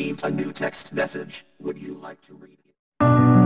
received a new text message. Would you like to read it?